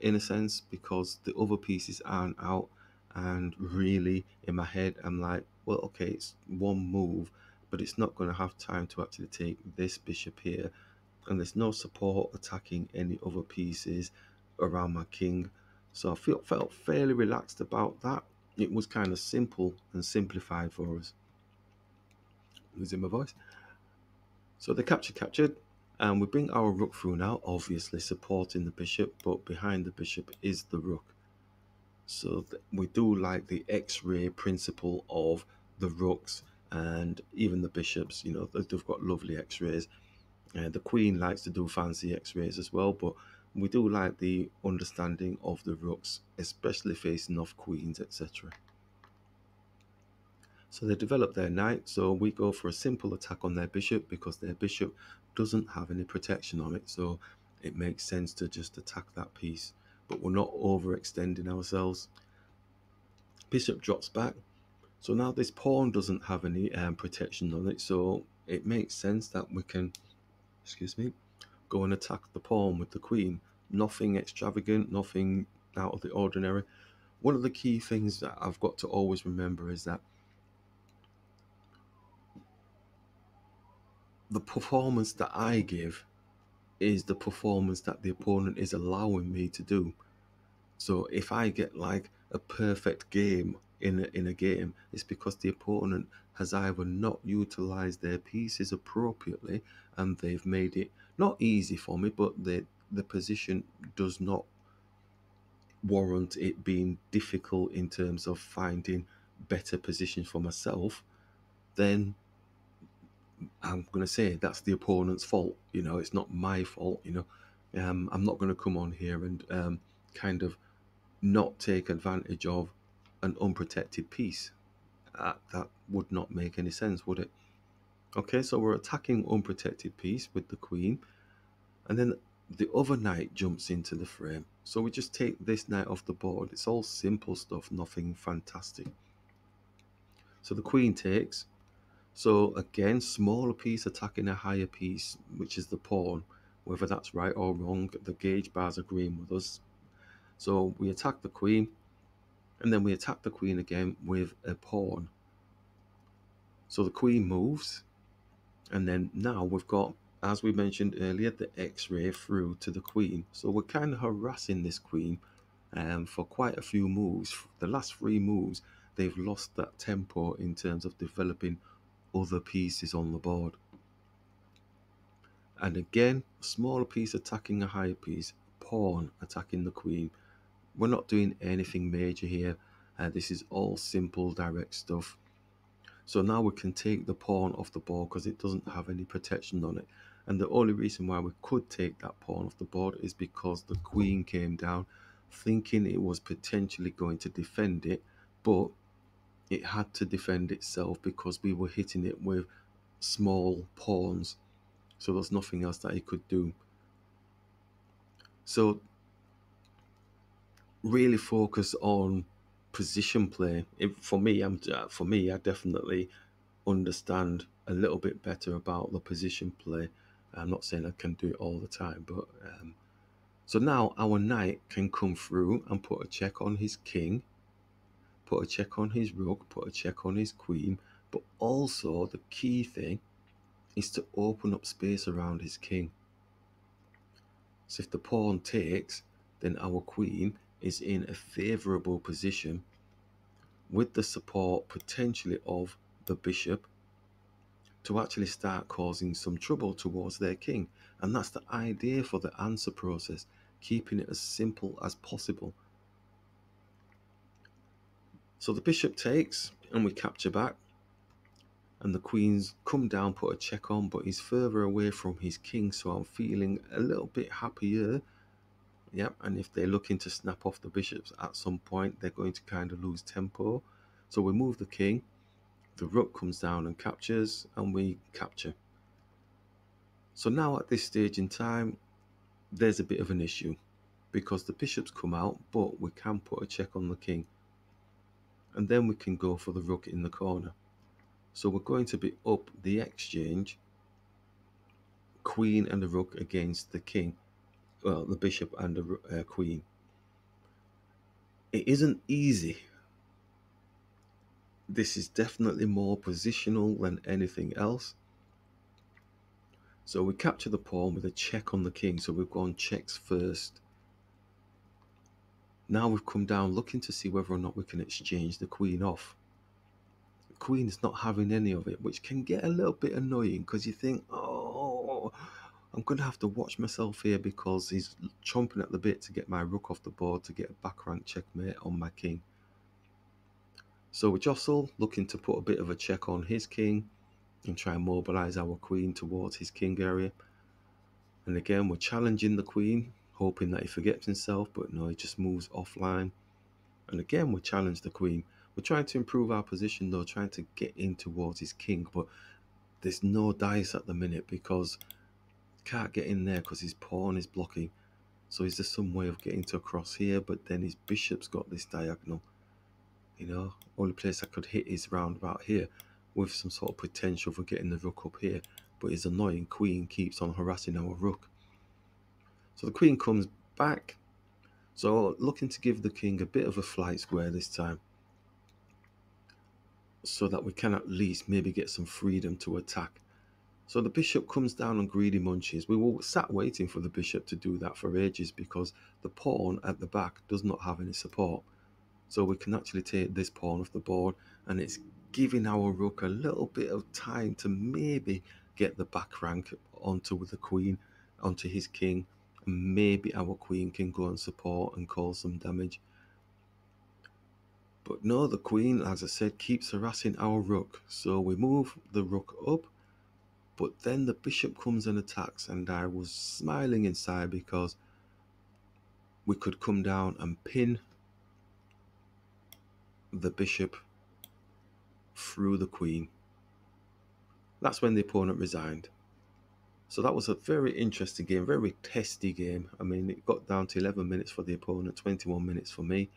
in a sense, because the other pieces aren't out, and really in my head I'm like, well, okay, it's one move, but it's not going to have time to actually take this bishop here, and there's no support attacking any other pieces around my king. So I feel, felt fairly relaxed about that. It was kind of simple and simplified for us. Losing my voice. So the capture captured, and we bring our rook through now, obviously supporting the bishop, but behind the bishop is the rook. So we do like the X-ray principle of the rooks and even the bishops. You know, they've got lovely X-rays. Uh, the queen likes to do fancy X-rays as well, but we do like the understanding of the rooks, especially facing off queens, et cetera. So they develop their knight, so we go for a simple attack on their bishop, because their bishop doesn't have any protection on it, so it makes sense to just attack that piece, but we're not overextending ourselves. Bishop drops back, so now this pawn doesn't have any um, protection on it, so it makes sense that we can, excuse me, go and attack the pawn with the queen. Nothing extravagant, nothing out of the ordinary. One of the key things that I've got to always remember is that the performance that I give is the performance that the opponent is allowing me to do. So if I get like a perfect game in a, in a game, it's because the opponent has either not utilized their pieces appropriately and they've made it not easy for me, but the, the position does not warrant it being difficult in terms of finding better positions for myself. Then I'm going to say that's the opponent's fault, you know, it's not my fault, you know. Um, I'm not going to come on here and um, kind of not take advantage of an unprotected piece. Uh, that would not make any sense, would it? Okay, so we're attacking unprotected piece with the queen, and then the other knight jumps into the frame. So we just take this knight off the board. It's all simple stuff, nothing fantastic. So the queen takes. So again, smaller piece attacking a higher piece, which is the pawn. Whether that's right or wrong, the gauge bars agreeing with us. So we attack the queen, and then we attack the queen again with a pawn. So the queen moves, and then now we've got, as we mentioned earlier, the X-ray through to the queen. So we're kind of harassing this queen um, for quite a few moves. The last three moves, they've lost that tempo in terms of developing other pieces on the board. And again, smaller piece attacking a higher piece, pawn attacking the queen. We're not doing anything major here, and uh, this is all simple direct stuff. So now we can take the pawn off the board because it doesn't have any protection on it, and the only reason why we could take that pawn off the board is because the queen came down thinking it was potentially going to defend it, but it had to defend itself because we were hitting it with small pawns. So there's nothing else that it could do. So really focus on position play. It, for me, I'm for me, I definitely understand a little bit better about the position play. I'm not saying I can do it all the time, but um, so now our knight can come through and put a check on his king, put a check on his rook, put a check on his queen, but also the key thing is to open up space around his king. So if the pawn takes, then our queen is in a favourable position with the support potentially of the bishop to actually start causing some trouble towards their king. And that's the idea for the answer process, keeping it as simple as possible. So the bishop takes and we capture back, and the queen's come down, put a check on, but he's further away from his king, so I'm feeling a little bit happier. Yep, and if they're looking to snap off the bishops at some point, they're going to kind of lose tempo. So we move the king, the rook comes down and captures, and we capture. So now at this stage in time, there's a bit of an issue because the bishops come out, but we can put a check on the king. And then we can go for the rook in the corner. So we're going to be up the exchange, queen and the rook against the king. well, the bishop and the uh, queen. It isn't easy. This is definitely more positional than anything else. So we capture the pawn with a check on the king. So we've gone checks first. Now we've come down looking to see whether or not we can exchange the queen off. The queen is not having any of it, which can get a little bit annoying because you think, oh, I'm going to have to watch myself here because he's chomping at the bit to get my rook off the board to get a back rank checkmate on my king. So we jostle, looking to put a bit of a check on his king and try and mobilise our queen towards his king area. And again, we're challenging the queen, hoping that he forgets himself, but no, he just moves offline. And again, we challenge the queen. We're trying to improve our position though, trying to get in towards his king, but there's no dice at the minute because he can't get in there because his pawn is blocking. So is there some way of getting to across here? But then his bishop's got this diagonal. You know, only place I could hit is round about here with some sort of potential for getting the rook up here. But his annoying queen keeps on harassing our rook. So the queen comes back. So looking to give the king a bit of a flight square this time, so that we can at least maybe get some freedom to attack. So the bishop comes down on greedy munches. We were sat waiting for the bishop to do that for ages because the pawn at the back does not have any support. So we can actually take this pawn off the board, and it's giving our rook a little bit of time to maybe get the back rank onto the queen, onto his king. Maybe our queen can go and support and cause some damage. But no, the queen, as I said, keeps harassing our rook. So we move the rook up, but then the bishop comes and attacks, and I was smiling inside because we could come down and pin the bishop through the queen. That's when the opponent resigned. So that was a very interesting game, very testy game. I mean, it got down to eleven minutes for the opponent, twenty-one minutes for me.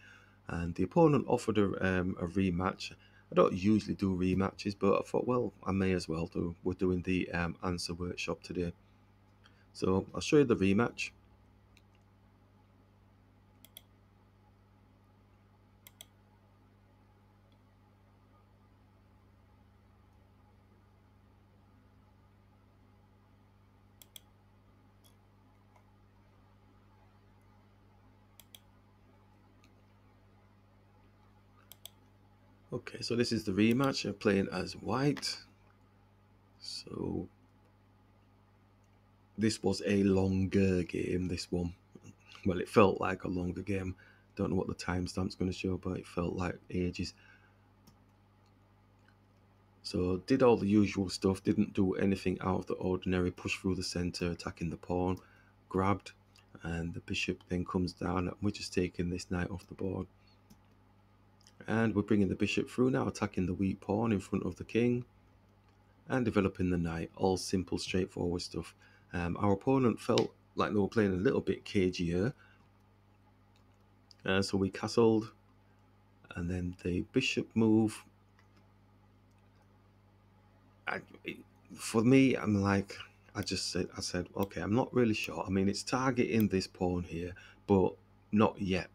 And the opponent offered a, um, a rematch. I don't usually do rematches, but I thought, well, I may as well do. We're doing the um, answer workshop today. So I'll show you the rematch. Okay, so this is the rematch. I'm playing as white. So this was a longer game, this one. Well, it felt like a longer game. Don't know what the timestamp's going to show, but it felt like ages. So did all the usual stuff. Didn't do anything out of the ordinary. Pushed through the centre, attacking the pawn. Grabbed, and the bishop then comes down. And we're just taking this knight off the board. And we're bringing the bishop through now, attacking the weak pawn in front of the king and developing the knight. All simple, straightforward stuff. Um, our opponent felt like they were playing a little bit cagier. Uh, so we castled, and then the bishop move. I, it, for me, I'm like, I just said, I said, okay, I'm not really sure. I mean, it's targeting this pawn here, but not yet.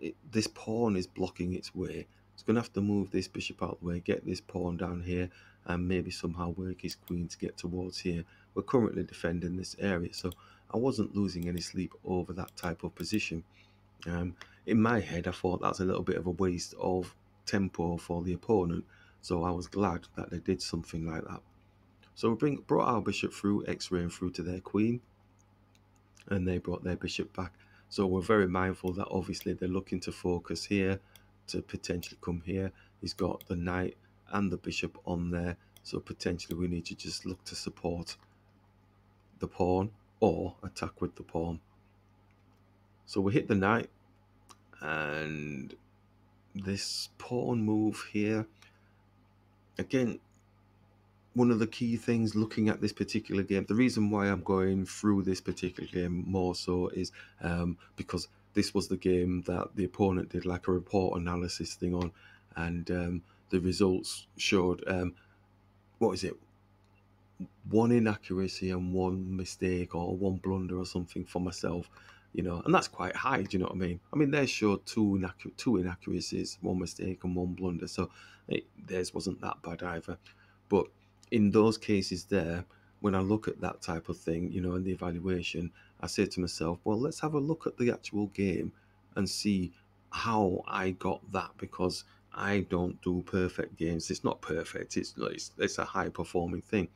It, this pawn is blocking its way. It's going to have to move this bishop out of the way, get this pawn down here, and maybe somehow work his queen to get towards here. We're currently defending this area, so I wasn't losing any sleep over that type of position. Um, in my head, I thought that's a little bit of a waste of tempo for the opponent, so I was glad that they did something like that. So we bring, brought our bishop through, x-raying through to their queen, and they brought their bishop back. So we're very mindful that obviously they're looking to focus here, to potentially come here. He's got the knight and the bishop on there. So potentially we need to just look to support the pawn or attack with the pawn. So we hit the knight, and this pawn move here. Again, one of the key things looking at this particular game, the reason why I'm going through this particular game more so is um, because this was the game that the opponent did like a report analysis thing on, and um, the results showed, um, what is it, one inaccuracy and one mistake or one blunder or something for myself, you know, and that's quite high. Do you know what I mean? I mean, there's sure two inaccur- two inaccuracies, one mistake and one blunder. So it, theirs wasn't that bad either. But in those cases there, when I look at that type of thing, you know, in the evaluation, I say to myself, well, let's have a look at the actual game and see how I got that, because I don't do perfect games. It's not perfect. It's it's, it's a high performing thing.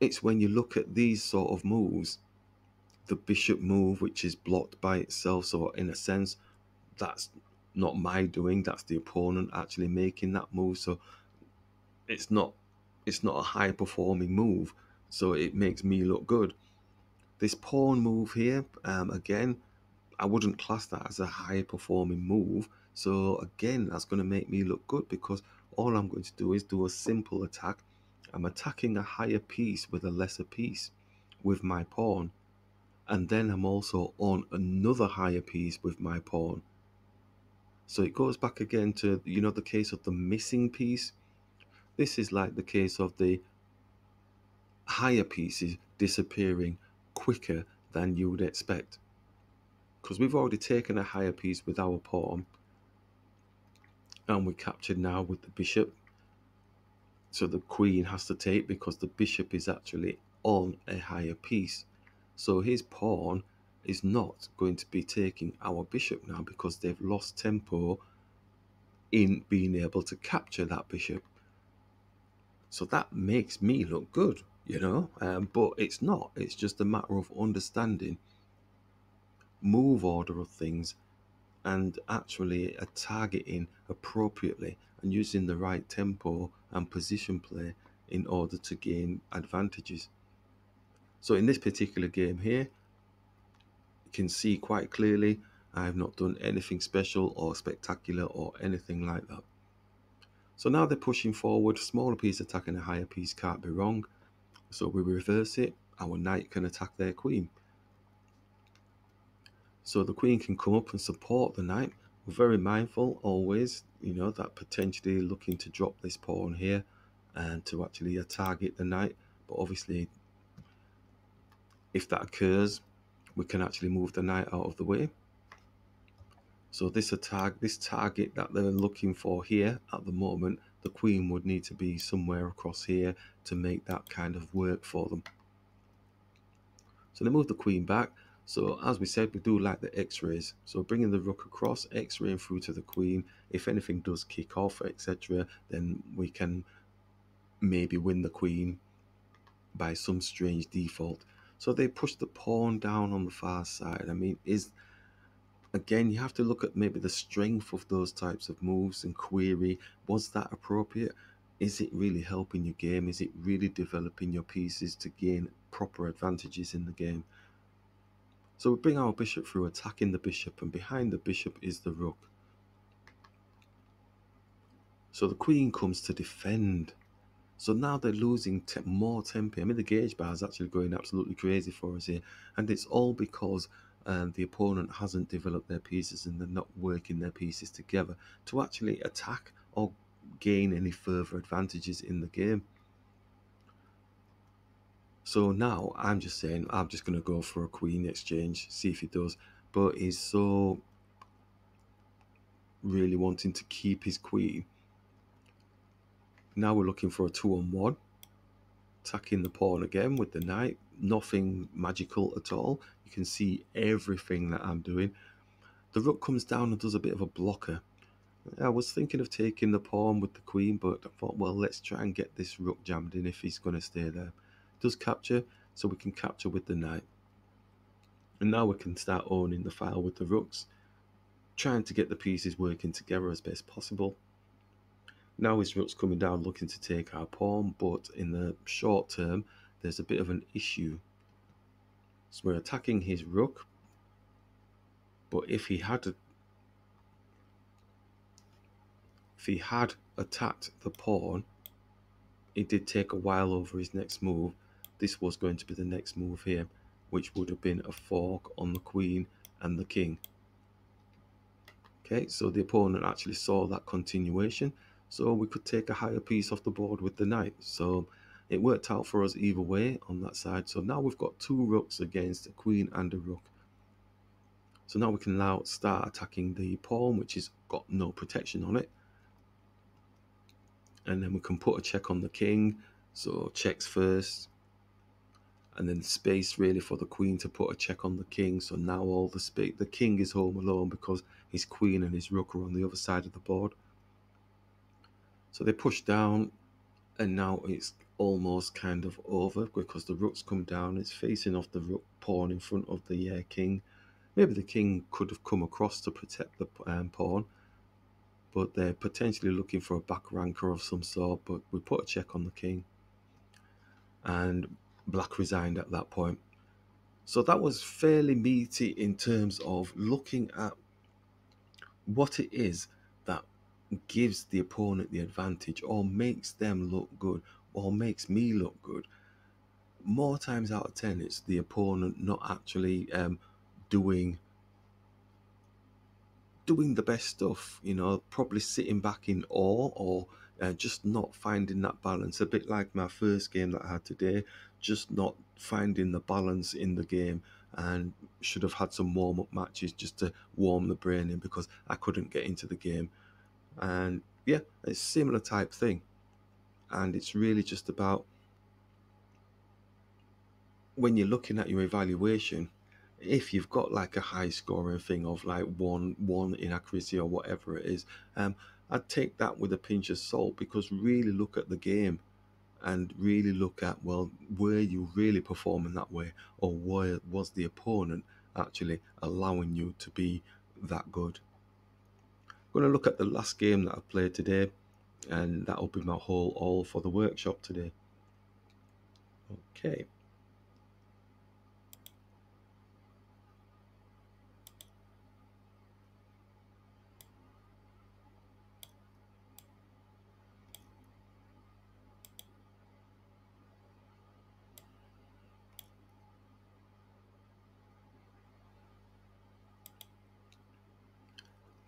It's when you look at these sort of moves, the bishop move, which is blocked by itself. So in a sense, that's not my doing. That's the opponent actually making that move. So it's not it's not a high performing move. So it makes me look good. This pawn move here, um, again, I wouldn't class that as a high performing move. So again, that's going to make me look good, because all I'm going to do is do a simple attack. I'm attacking a higher piece with a lesser piece with my pawn. And then I'm also on another higher piece with my pawn. So it goes back again to, you know, the case of the missing piece. This is like the case of the higher pieces disappearing quicker than you would expect, because we've already taken a higher piece with our pawn, and we're captured now with the bishop. So the queen has to take, because the bishop is actually on a higher piece. So his pawn is not going to be taking our bishop now, because they've lost tempo in being able to capture that bishop. So that makes me look good, you know, um, but it's not. It's just a matter of understanding move order of things and actually a targeting appropriately and using the right tempo and position play in order to gain advantages. So in this particular game here, you can see quite clearly I have not done anything special or spectacular or anything like that. So now they're pushing forward, smaller piece attacking a higher piece can't be wrong. So we reverse it, our knight can attack their queen. So the queen can come up and support the knight. We're very mindful always, you know, that potentially looking to drop this pawn here and to actually target the knight, but obviously, if that occurs, we can actually move the knight out of the way. So this attack, this target that they're looking for here at the moment, the queen would need to be somewhere across here to make that kind of work for them. So they move the queen back. So as we said, we do like the x-rays. So bringing the rook across, x-raying through to the queen. If anything does kick off, et cetera, then we can maybe win the queen by some strange default. So they push the pawn down on the far side. I mean, is again, you have to look at maybe the strength of those types of moves and query, was that appropriate? Is it really helping your game? Is it really developing your pieces to gain proper advantages in the game? So we bring our bishop through, attacking the bishop, and behind the bishop is the rook. So the queen comes to defend. So now they're losing te more tempo. I mean, the gauge bar is actually going absolutely crazy for us here. And it's all because um, the opponent hasn't developed their pieces and they're not working their pieces together to actually attack or gain any further advantages in the game. So now I'm just saying, I'm just going to go for a queen exchange, see if he does. But he's so really wanting to keep his queen. Now we're looking for a two on one, attacking the pawn again with the knight. Nothing magical at all. You can see everything that I'm doing. The rook comes down and does a bit of a blocker. I was thinking of taking the pawn with the queen, but I thought, well, let's try and get this rook jammed in if he's going to stay there. Does capture, so we can capture with the knight. And now we can start owning the file with the rooks, trying to get the pieces working together as best possible. Now his rook's coming down looking to take our pawn, but in the short term, there's a bit of an issue. So we're attacking his rook, but if he had, if he had attacked the pawn, it did take a while over his next move. This was going to be the next move here, which would have been a fork on the queen and the king. Okay, so the opponent actually saw that continuation. So we could take a higher piece off the board with the knight. So It worked out for us either way on that side. So now we've got two rooks against a queen and a rook. So now we can now start attacking the pawn, which has got no protection on it. And then we can put a check on the king. So checks first. And then space really for the queen to put a check on the king. So now all the space, the king is home alone because his queen and his rook are on the other side of the board. So they push down, and now it's almost kind of over because the rook's come down. It's facing off the rook pawn in front of the uh, king. Maybe the king could have come across to protect the um, pawn, but they're potentially looking for a back ranker of some sort. But we put a check on the king, and black resigned at that point. So that was fairly meaty in terms of looking at what it is that gives the opponent the advantage or makes them look good or makes me look good. More times out of ten, it's the opponent not actually um, doing doing the best stuff, you know, probably sitting back in awe or uh, just not finding that balance. A bit like my first game that I had today, just not finding the balance in the game, and should have had some warm-up matches just to warm the brain in because I couldn't get into the game. And yeah, it's a similar type thing. And it's really just about when you're looking at your evaluation, if you've got like a high scoring thing of like one one inaccuracy or whatever it is, um, I'd take that with a pinch of salt, because really look at the game and really look at, well, were you really performing that way, or were, was the opponent actually allowing you to be that good? I'm going to look at the last game that I've played today, and that'll be my whole all for the workshop today. Okay.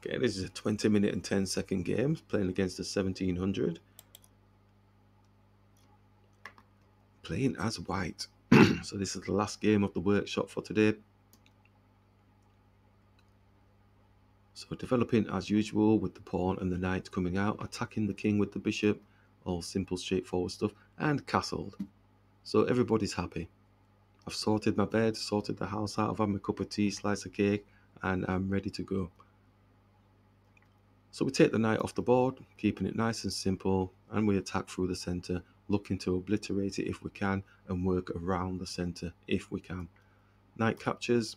Okay, this is a twenty minute and ten second game, playing against a seventeen hundred. Playing as white. So this is the last game of the workshop for today. So developing as usual with the pawn and the knight coming out, attacking the king with the bishop, all simple straightforward stuff, and castled. So everybody's happy. I've sorted my bed, sorted the house out, I've had my cup of tea, slice of cake, and I'm ready to go. So we take the knight off the board, keeping it nice and simple, and we attack through the centre, looking to obliterate it if we can, and work around the centre if we can. Knight captures,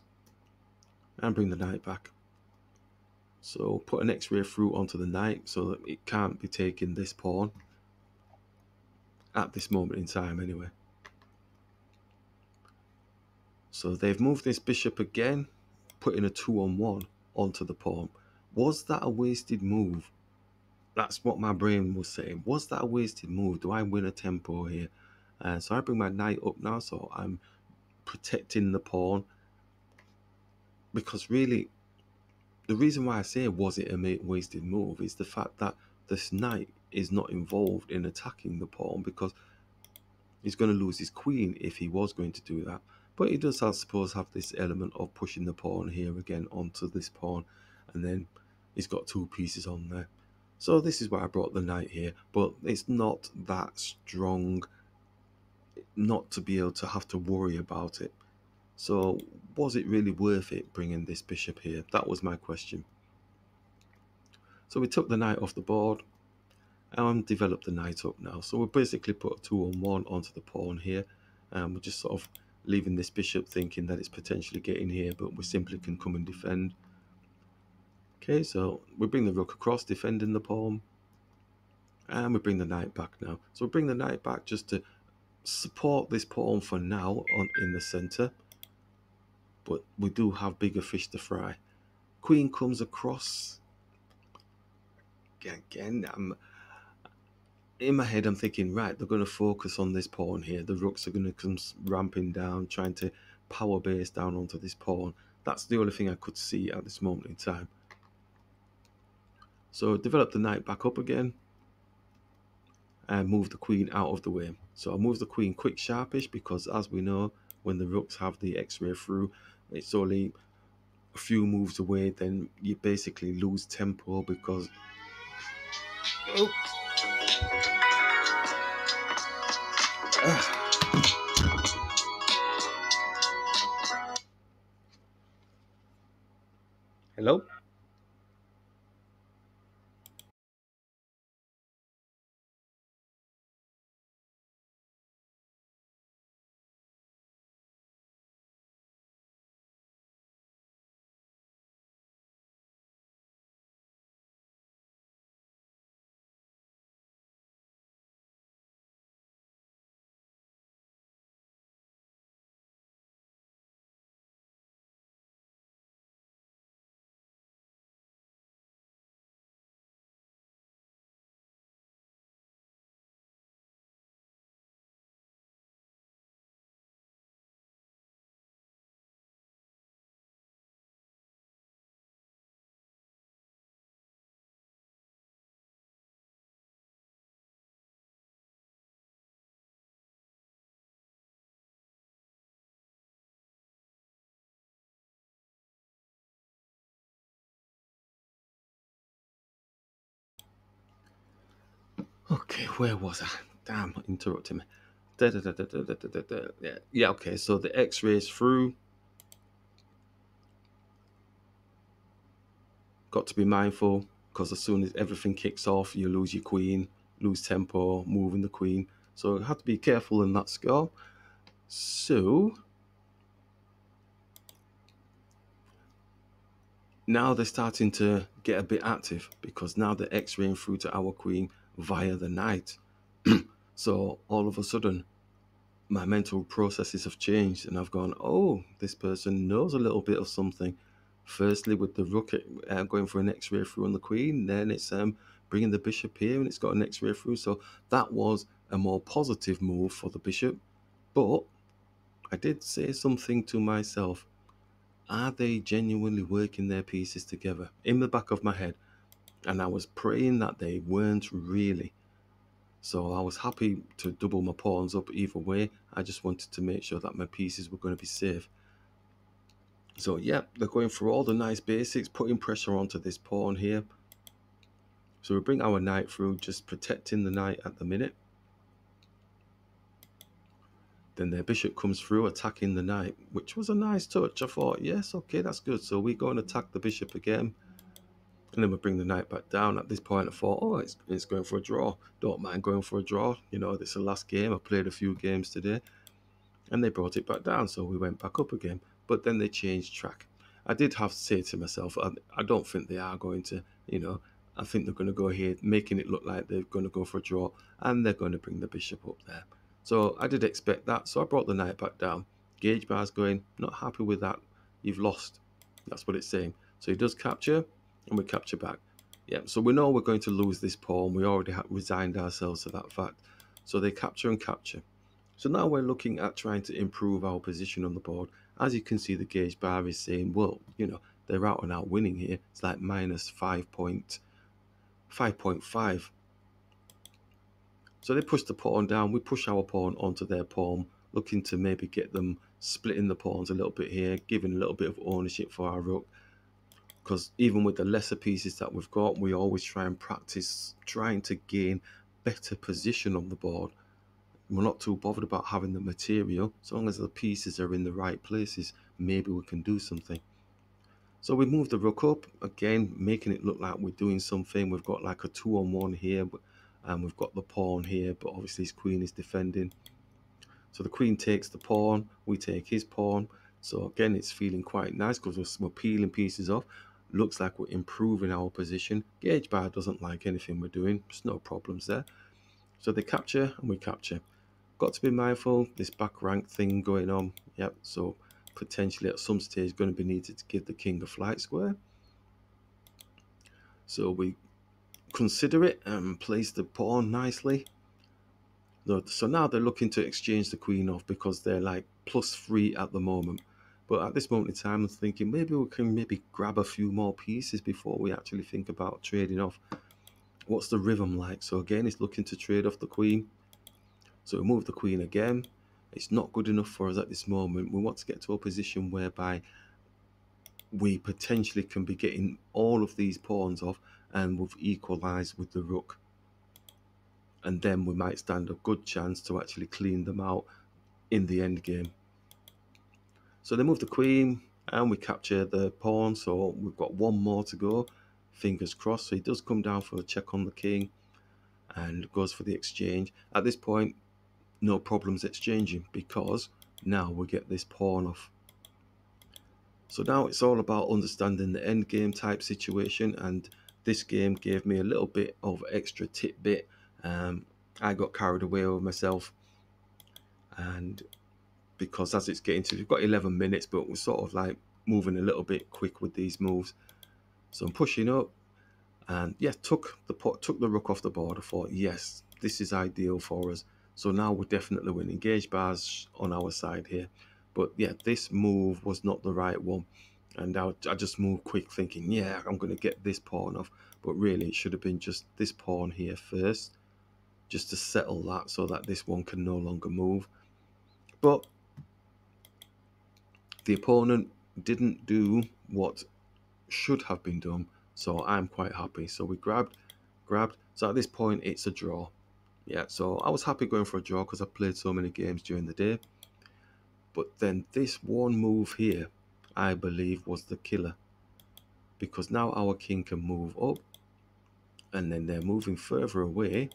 and bring the knight back. So put an x-ray through onto the knight so that it can't be taking this pawn, at this moment in time anyway. So they've moved this bishop again, putting a two on one onto the pawn. Was that a wasted move? That's what my brain was saying. Was that a wasted move? Do I win a tempo here? Uh, so I bring my knight up now, so I'm protecting the pawn. Because really, the reason why I say was it a wasted move is the fact that this knight is not involved in attacking the pawn, because he's going to lose his queen if he was going to do that. But he does, I suppose, have this element of pushing the pawn here again onto this pawn. And then he's got two pieces on there. So this is why I brought the knight here. But it's not that strong not to be able to have to worry about it. So was it really worth it bringing this bishop here? That was my question. So we took the knight off the board and developed the knight up now. So we basically put a two on one onto the pawn here. And we're just sort of leaving this bishop thinking that it's potentially getting here, but we simply can come and defend. Okay, so we bring the rook across, defending the pawn, and we bring the knight back now. So we bring the knight back just to support this pawn for now on in the centre, but we do have bigger fish to fry. Queen comes across. Again, I'm, in my head I'm thinking, right, they're going to focus on this pawn here. The rooks are going to come ramping down, trying to power base down onto this pawn. That's the only thing I could see at this moment in time. So develop the knight back up again, and move the queen out of the way. So I'll move the queen quick sharpish, because as we know, when the rooks have the x-ray through, it's only a few moves away, then you basically lose tempo because oops. Ah. Hello? Okay, where was I? Damn, interrupting me. Da, da, da, da, da, da, da, da. Yeah, yeah, okay, so the x-rays through. Got to be mindful, because as soon as everything kicks off, you lose your queen, lose tempo, moving the queen. So you have to be careful in that score. So now they're starting to get a bit active, because now they're x-raying through to our queen via the knight. So all of a sudden my mental processes have changed, and I've gone, oh, this person knows a little bit of something. Firstly, with the rook uh, going for an x-ray through on the queen, then it's um bringing the bishop here and it's got an x-ray through. So that was a more positive move for the bishop, but I did say something to myself: are they genuinely working their pieces together? In the back of my head. And I was praying that they weren't really. So I was happy to double my pawns up either way. I just wanted to make sure that my pieces were going to be safe. So yeah, they're going through all the nice basics, putting pressure onto this pawn here. So we bring our knight through, just protecting the knight at the minute. Then their bishop comes through, attacking the knight, which was a nice touch. I thought, yes, okay, that's good. So we go and attack the bishop again. And then we bring the knight back down. At this point, I thought, oh, it's, it's going for a draw. Don't mind going for a draw. You know, this is the last game. I played a few games today. And they brought it back down, so we went back up again. But then they changed track. I did have to say to myself, I, I don't think they are going to, you know, I think they're going to go here, making it look like they're going to go for a draw. And they're going to bring the bishop up there. So I did expect that. So I brought the knight back down. Gage bar's going, not happy with that. You've lost. That's what it's saying. So he does capture. And we capture back. Yeah, so we know we're going to lose this pawn. We already have resigned ourselves to that fact. So they capture and capture. So now we're looking at trying to improve our position on the board. As you can see, the gauge bar is saying, well, you know, they're out and out winning here. It's like minus five point five. So they push the pawn down. We push our pawn onto their pawn, looking to maybe get them splitting the pawns a little bit here, giving a little bit of ownership for our rook. Because even with the lesser pieces that we've got, we always try and practice trying to gain better position on the board. We're not too bothered about having the material. As long as the pieces are in the right places, maybe we can do something. So we move the rook up, again, making it look like we're doing something. We've got like a two on one here, and we've got the pawn here, but obviously his queen is defending. So the queen takes the pawn, we take his pawn. So again, it's feeling quite nice because we're peeling pieces off. Looks like we're improving our position. Gauge bar doesn't like anything we're doing. There's no problems there. So they capture and we capture. Got to be mindful, this back rank thing going on. Yep, so potentially at some stage going to be needed to give the king a flight square. So we consider it and place the pawn nicely. So now they're looking to exchange the queen off because they're like plus three at the moment. But at this moment in time, I'm thinking maybe we can maybe grab a few more pieces before we actually think about trading off. what's the rhythm like? So again, he's looking to trade off the queen. So we move the queen again. It's not good enough for us at this moment. We want to get to a position whereby we potentially can be getting all of these pawns off and we've equalized with the rook. And then we might stand a good chance to actually clean them out in the end game. So they move the queen and we capture the pawn. So we've got one more to go. Fingers crossed. So he does come down for a check on the king and goes for the exchange. At this point, no problems exchanging because now we get this pawn off. So now it's all about understanding the end game type situation, and this game gave me a little bit of extra tidbit. Um, I got carried away with myself, and because as it's getting to, we've got eleven minutes, but we're sort of like moving a little bit quick with these moves. So I'm pushing up, and yeah, took the pot, took the rook off the board. I thought, yes, this is ideal for us. So now we're definitely winning. Gauge bars on our side here. But yeah, this move was not the right one. And I, I just moved quick thinking, yeah, I'm going to get this pawn off. But really, it should have been just this pawn here first, just to settle that so that this one can no longer move. But the opponent didn't do what should have been done. So I'm quite happy. So we grabbed, grabbed. So at this point, it's a draw. Yeah, so I was happy going for a draw because I played so many games during the day. But then this one move here, I believe, was the killer. Because now our king can move up. And then they're moving further away.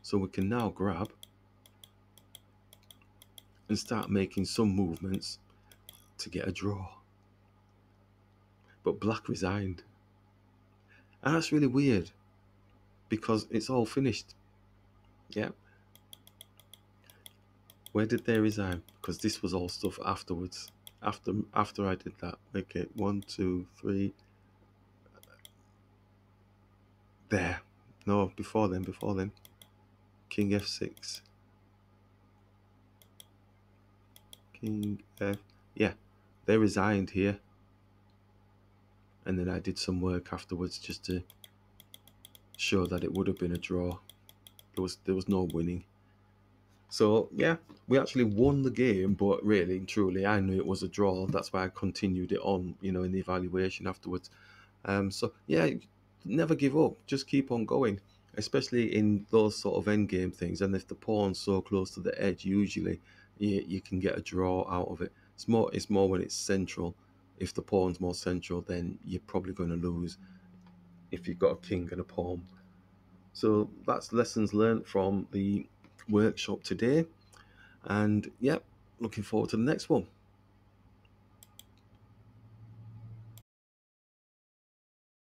So we can now grab and start making some movements to get a draw. But black resigned. And that's really weird. Because it's all finished. Yeah. Where did they resign? Because this was all stuff afterwards. After after I did that. Okay, one, two, three. There. No, before then, before then. King F six. King F. Yeah, they resigned here. And then I did some work afterwards just to show that it would have been a draw. There was, there was no winning. So, yeah, we actually won the game, but really and truly, I knew it was a draw. That's why I continued it on, you know, in the evaluation afterwards. Um, so, yeah, never give up. Just keep on going, especially in those sort of end game things. And if the pawn's so close to the edge, usually you, you can get a draw out of it. It's more, it's more when it's central. If the pawn's more central, then you're probably going to lose if you've got a king and a pawn. So that's lessons learned from the workshop today. And yep, looking forward to the next one.